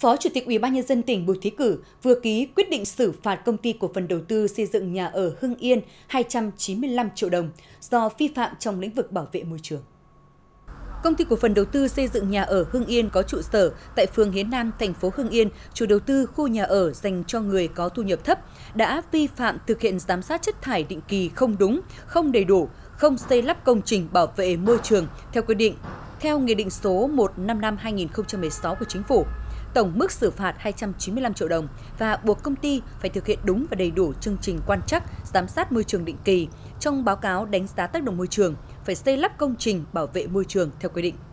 Phó Chủ tịch Ủy ban nhân dân tỉnh Bùi Thế Cử vừa ký quyết định xử phạt Công ty Cổ phần Đầu tư Xây dựng Nhà ở Hưng Yên 295 triệu đồng do vi phạm trong lĩnh vực bảo vệ môi trường. Công ty Cổ phần Đầu tư Xây dựng Nhà ở Hưng Yên có trụ sở tại phường Hiến Nam, thành phố Hưng Yên, chủ đầu tư khu nhà ở dành cho người có thu nhập thấp, đã vi phạm thực hiện giám sát chất thải định kỳ không đúng, không đầy đủ, không xây lắp công trình bảo vệ môi trường theo quy định, theo Nghị định số 155-2016 của Chính phủ. Tổng mức xử phạt 295 triệu đồng và buộc công ty phải thực hiện đúng và đầy đủ chương trình quan trắc, giám sát môi trường định kỳ trong báo cáo đánh giá tác động môi trường, phải xây lắp công trình bảo vệ môi trường theo quy định.